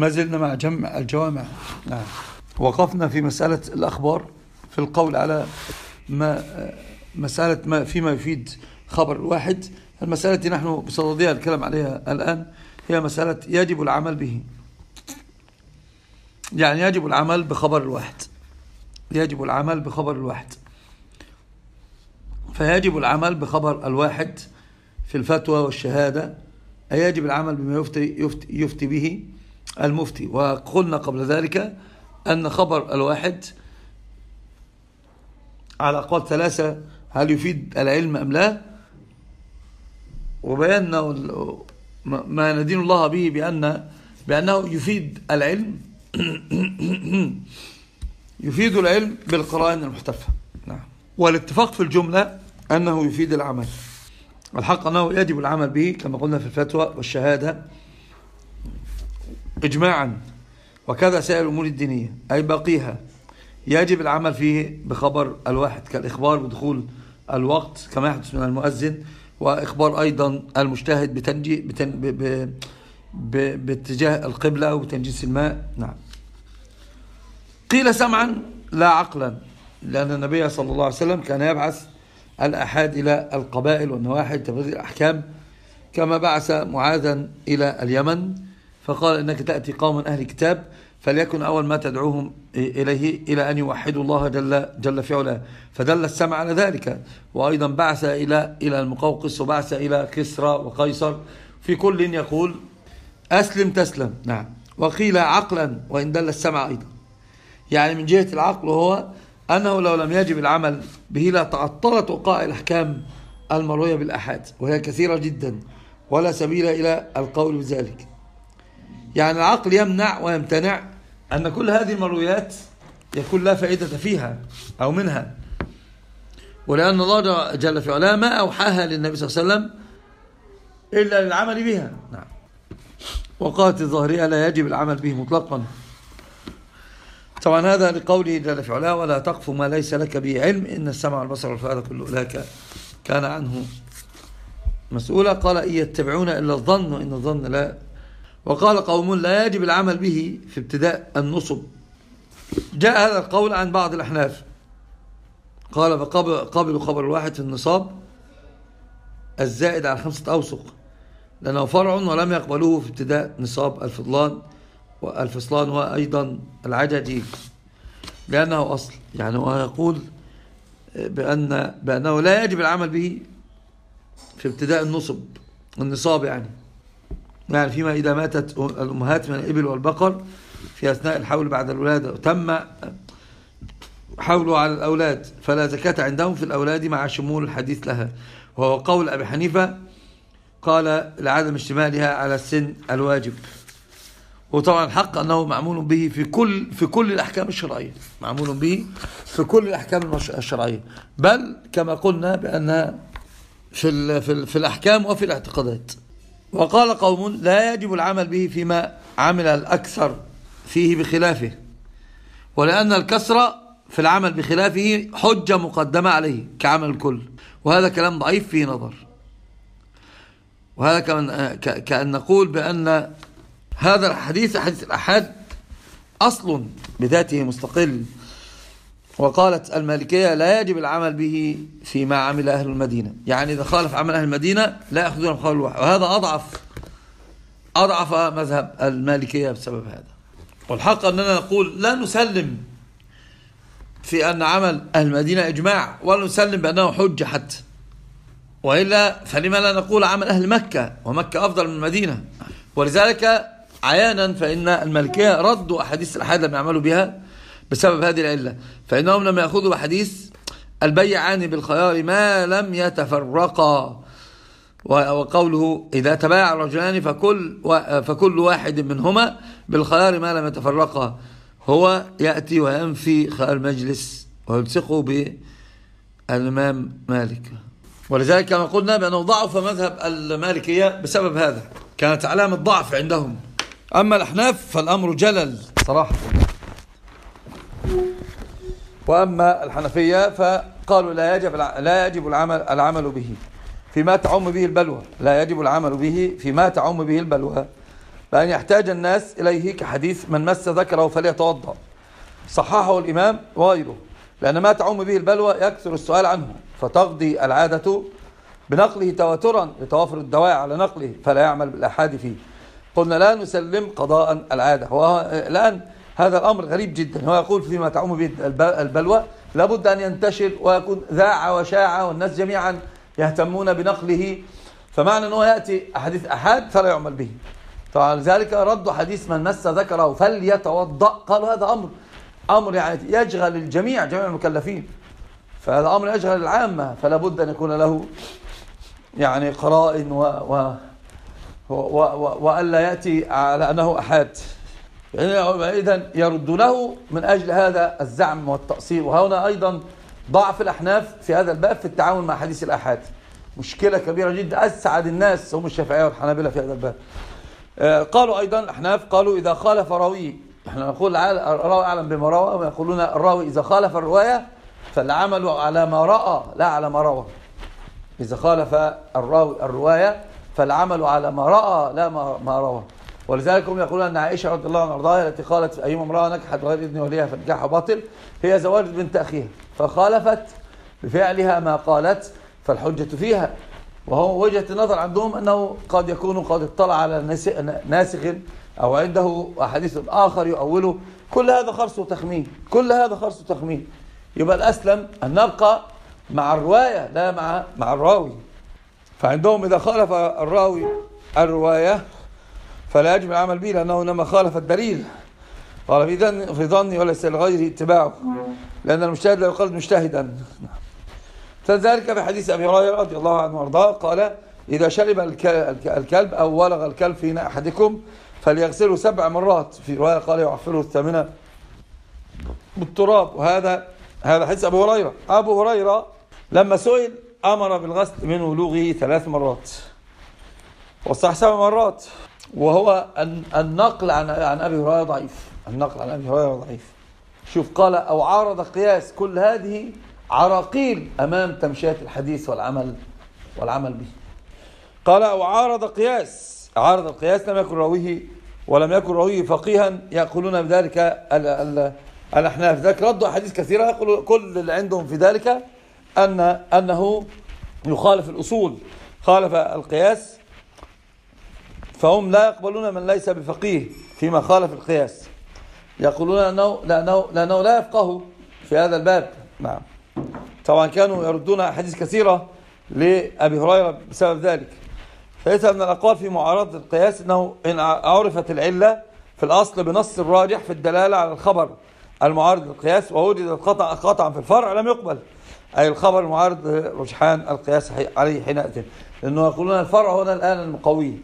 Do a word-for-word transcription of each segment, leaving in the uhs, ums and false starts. ما زلنا مع جمع الجوامع. نعم، وقفنا في مسألة الأخبار في القول على ما مسألة ما فيما يفيد خبر الواحد. المسألة التي نحن بصددها الكلام عليها الآن هي مسألة يجب العمل به، يعني يجب العمل بخبر الواحد، يجب العمل بخبر الواحد فيجب العمل بخبر الواحد في الفتوى والشهادة، يجب العمل بما يفتي, يفتي, يفتي به المفتي. وقلنا قبل ذلك أن خبر الواحد على أقوال ثلاثة، هل يفيد العلم أم لا؟ وبينا ما ندين الله به بأن بأنه يفيد العلم يفيد العلم بالقرائن المحتفة. نعم، والاتفاق في الجملة أنه يفيد العمل. الحق أنه يجب العمل به كما قلنا في الفتوى والشهادة إجماعا، وكذا سائر الأمور الدينية أي باقيها يجب العمل فيه بخبر الواحد، كالإخبار بدخول الوقت كما يحدث من المؤذن، وإخبار أيضا المجتهد بتنجي بتن ب ب باتجاه القبلة وتنجيس الماء. نعم، قيل سمعا لا عقلا، لأن النبي صلى الله عليه وسلم كان يبعث الأحاد إلى القبائل والنواحي لتبريد الأحكام، كما بعث معاذا إلى اليمن فقال إنك تأتي قوما أهل كتاب فليكن أول ما تدعوهم إليه إلى أن يوحدوا الله جل, جل في علاه، فدل السمع على ذلك. وأيضا بعث إلى, إلى المقوقس، وبعث إلى كسرى وقيصر، في كل يقول أسلم تسلم. نعم، وقيل عقلا وإن دل السمع أيضا، يعني من جهة العقل هو أنه لو لم يجب العمل به لا تعطلت وقاء الأحكام المروية بالأحاد، وهي كثيرة جدا ولا سبيل إلى القول بذلك. يعني العقل يمنع ويمتنع أن كل هذه المرويات يكون لا فائدة فيها أو منها، ولأن الله جل في علاه ما أوحاها للنبي صلى الله عليه وسلم إلا للعمل بها. نعم، وقالت الظاهرية لا يجب العمل به مطلقا، طبعا هذا لقوله جل في علاه ولا تقف ما ليس لك به علم إن السمع والبصر والفؤاد كل أولئك كان عنه مسؤولا. قال إن يتبعون إلا الظن وإن الظن لا. وقال قوم لا يجب العمل به في ابتداء النصب، جاء هذا القول عن بعض الأحناف، قال فقبلوا خبر الواحد في النصاب الزائد على خمسة أوسق لأنه فرع، ولم يقبلوه في ابتداء نصاب الفضلان والفصلان وأيضا العجدي لأنه أصل. يعني هو يقول بأن بأنه لا يجب العمل به في ابتداء النصب النصاب يعني يعني فيما إذا ماتت الأمهات من الإبل والبقر في أثناء الحول بعد الولادة تم حوله على الأولاد فلا زكاة عندهم في الأولاد مع شمول الحديث لها، وهو قول أبي حنيفة قال لعدم اشتمالها على السن الواجب. وطبعا الحق أنه معمول به في كل في كل الأحكام الشرعية، معمول به في كل الأحكام الشرعية، بل كما قلنا بأنها في في في الأحكام وفي الاعتقادات. وقال قوم لا يجب العمل به فيما عمل الأكثر فيه بخلافه، ولأن الكثرة في العمل بخلافه حجة مقدمة عليه كعمل الكل، وهذا كلام ضعيف فيه نظر. وهذا كأن نقول بأن هذا الحديث حديث الأحاد أصل بذاته مستقل. وقالت المالكية لا يجب العمل به فيما عمل أهل المدينة، يعني إذا خالف عمل أهل المدينة لا يأخذون بخبر الواحد، وهذا أضعف أضعف مذهب المالكية بسبب هذا. والحق أننا نقول لا نسلم في أن عمل أهل المدينة إجماع، ولا نسلم بأنه حجة حتى، وإلا فلما لا نقول عمل أهل مكة، ومكة أفضل من المدينة. ولذلك عيانا فإن المالكية ردوا أحاديث الأحاد لم يعملوا بها بسبب هذه العلة، فإنهم لما يأخذوا حديث البيعان بالخيار ما لم يتفرقا، وقوله إذا تبايع الرجلان فكل, فكل واحد منهما بالخيار ما لم يتفرقا، هو يأتي وينفي خيار المجلس ويلصقه بالإمام مالك. ولذلك كما قلنا بأنه ضعف مذهب المالكية بسبب هذا، كانت علامة ضعف عندهم. أما الأحناف فالأمر جلل صراحة، وأما الحنفية فقالوا لا يجب لا يجب العمل العمل به فيما تعم به البلوى، لا يجب العمل به فيما تعم به البلوى بأن يحتاج الناس إليه كحديث من مس ذكره فليتوضأ، صححه الإمام وغيره، لأن ما تعم به البلوى يكثر السؤال عنه، فتقضي العادة بنقله تواترا لتوافر الدواعي على نقله فلا يعمل بالأحاد فيه. قلنا لا نسلم قضاء العادة. والآن هذا الأمر غريب جدا، هو يقول فيما تعم به البلوى لابد أن ينتشر ويكون ذاع وشاع والناس جميعا يهتمون بنقله، فمعنى أنه يأتي حديث أحاد فلا يعمل به. طبعا لذلك رد حديث من مس ذكره فليتوضأ، قالوا هذا أمر أمر يعني يشغل الجميع، جميع المكلفين، فهذا أمر يشغل العامة، فلا بد أن يكون له يعني قرائن و و وألا يأتي على أنه أحاد. يعني إذن يردونه من أجل هذا الزعم والتقصير. وهنا أيضا ضعف الأحناف في هذا الباب في التعامل مع حديث الأحاد، مشكلة كبيرة جدا. أسعد الناس هم الشافعية والحنابلة في هذا الباب. قالوا أيضا الأحناف قالوا إذا خالف راوي، إحنا نقول الراوي أعلم بما روى، ويقولون الراوي إذا خالف الرواية فالعمل على ما رأى لا على ما روى. إذا خالف الراوي الرواية فالعمل على ما رأى لا ما روى. ولذلك هم يقولون أن عائشة رضي الله عنها وارضاها التي قالت أيما امرأة نكحت غير إذن وليها فنكاحها باطل، هي زوجت بنت أخيها فخالفت بفعلها ما قالت فالحجة فيها. وهو وجهة النظر عندهم أنه قد يكون قد اطلع على ناسخ أو عنده حديث آخر يؤوله. كل هذا خرص وتخمين، كل هذا خرص وتخمين. يبقى الأسلم أن نبقى مع الرواية لا مع مع الراوي. فعندهم إذا خالف الراوي الرواية فلا يجب العمل به لأنه إنما خالف الدليل، قال في ظني وليس لغيره اتباعه، لأن المجتهد لا يقال مجتهدا. فذلك في حديث أبي هريرة رضي الله عنه وارضاه قال إذا شرب الكلب أو ولغ الكلب في إناء أحدكم فليغسله سبع مرات، في رواية قال يعفره الثامنة بالتراب. وهذا هذا حديث أبو هريرة. أبو هريرة لما سئل أمر بالغسل من ولوغه ثلاث مرات والصحيح سبع مرات، وهو النقل عن عن أبي هريرة ضعيف، النقل عن أبي هريرة ضعيف. شوف قال أو عارض قياس، كل هذه عراقيل أمام تمشية الحديث والعمل والعمل به. قال أو عارض قياس، عارض القياس لم يكن راويه ولم يكن راويه فقيها، يقولون بذلك ال ال الأحناف. ذلك ردوا أحاديث كثيرة، يقولوا كل اللي عندهم في ذلك أن أنه يخالف الأصول، خالف القياس، فهم لا يقبلون من ليس بفقيه فيما خالف القياس، يقولون أنه لأنه, لأنه لا يفقه في هذا الباب. نعم طبعا كانوا يردون أحاديث كثيرة لأبي هريرة بسبب ذلك. فليس من الأقوال في معارضة القياس أنه إن عرفت العلة في الأصل بنص الراجح في الدلالة على الخبر المعارض للقياس ووجد القطع قطعا في الفرع لم يقبل، أي الخبر المعارض رجحان القياس عليه حينئذ، لأنه يقولون الفرع هنا الآن المقوي.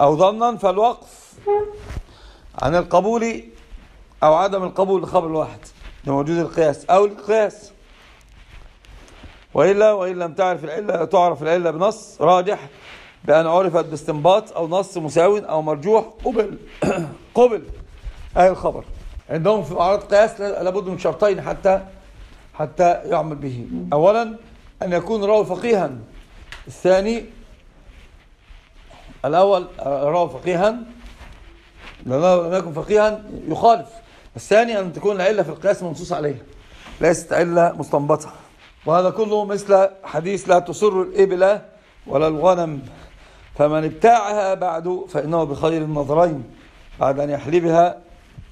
أو ظنا فالوقف عن القبول أو عدم القبول لخبر الواحد لوجود القياس أو القياس، وإلا وإن لم تعرف العلة تعرف العلة بنص راجح بأن عرفت باستنباط أو نص مساو أو مرجوح قبل قبل أي الخبر. عندهم في معارض قياس لابد من شرطين حتى حتى يعمل به: أولا أن يكون راوي فقيها، الثاني الأول راوي فقيها لأنه لم يكن فقيها يخالف، الثاني أن تكون العلة في القياس منصوص عليها ليست علة مستنبطة. وهذا كله مثل حديث لا تسر الإبل ولا الغنم فمن ابتاعها بعد فإنه بخير النظرين، بعد أن يحلبها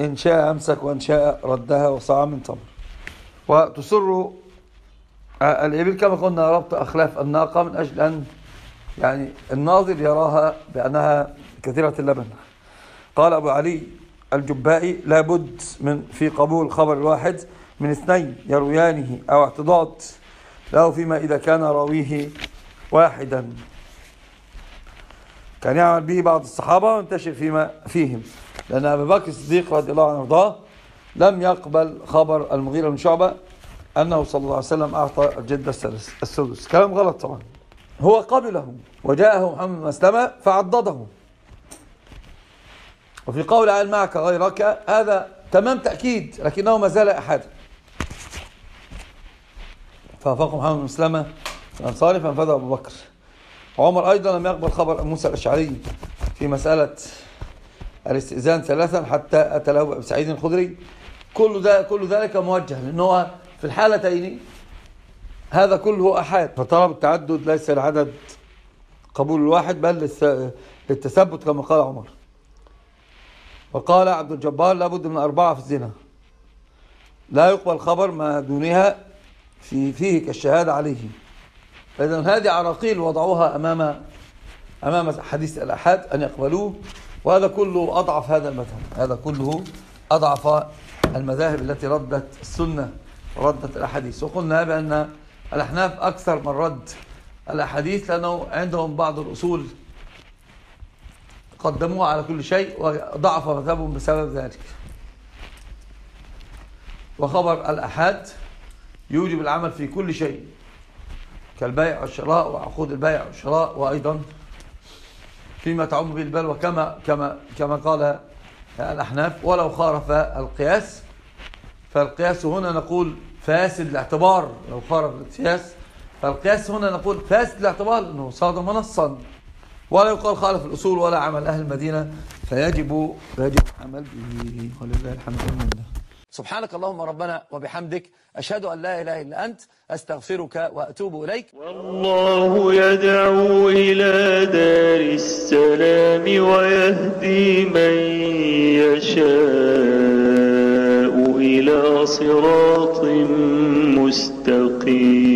إن شاء أمسك وإن شاء ردها وصاع من تمر. وتسر الإبل كما قلنا ربط أخلاف الناقة من أجل أن يعني الناظر يراها بأنها كثيرة اللبن. قال أبو علي الجبائي لابد من في قبول خبر الواحد من اثنين يرويانه أو اعتضاد له فيما إذا كان راويه واحدا. كان يعمل به بعض الصحابة وانتشر فيما فيهم، لأن أبي بكر الصديق رضي الله عنه وارضاه لم يقبل خبر المغيرة بن شعبة أنه صلى الله عليه وسلم أعطى الجدة السدس، كلام غلط طبعا. هو قبله وجاءه محمد بن مسلمة فعضده. وفي قول عال معك غيرك هذا تمام تأكيد لكنه ما زال أحد. فوافق محمد بن مسلمة الأنصاري فانفذ أبو بكر. عمر أيضا لم يقبل خبر موسى الأشعري في مسألة الاستئذان ثلاثا حتى أتى له أبي سعيد الخدري. كل ده كل ذلك موجه لأنه في الحالتين هذا كله أحاد، فطلب التعدد ليس العدد قبول الواحد بل للتثبت كما قال عمر. وقال عبد الجبار لابد من أربعة في الزنا لا يقبل خبر ما دونها في فيه كالشهادة عليه. فإذن هذه عراقيل وضعوها أمام أمام حديث الأحاد أن يقبلوه، وهذا كله أضعف هذا المذهب، هذا كله أضعف المذاهب التي ردت السنة وردت الأحاديث. وقلنا بأن الأحناف أكثر من رد الأحاديث لأنه عندهم بعض الأصول قدموها على كل شيء وضعف مذهبهم بسبب ذلك. وخبر الأحاد يوجب العمل في كل شيء كالبيع والشراء وعقود البيع والشراء، وأيضا فيما تعم به البلوى كما كما كما قال الأحناف، ولو خالف القياس. فالقياس هنا نقول فاسد الاعتبار، لو خالف القياس فالقياس هنا نقول فاسد الاعتبار لأنه صادم نصا، ولا يقال خالف الأصول ولا عمل أهل المدينة، فيجب فيجب العمل به. ولله الحمد والمنة. سبحانك اللهم ربنا وبحمدك، أشهد أن لا إله إلا أنت، أستغفرك وأتوب إليك. والله يدعو إلى دار السلام ويهدي من يشاء إلى صراط مستقيم.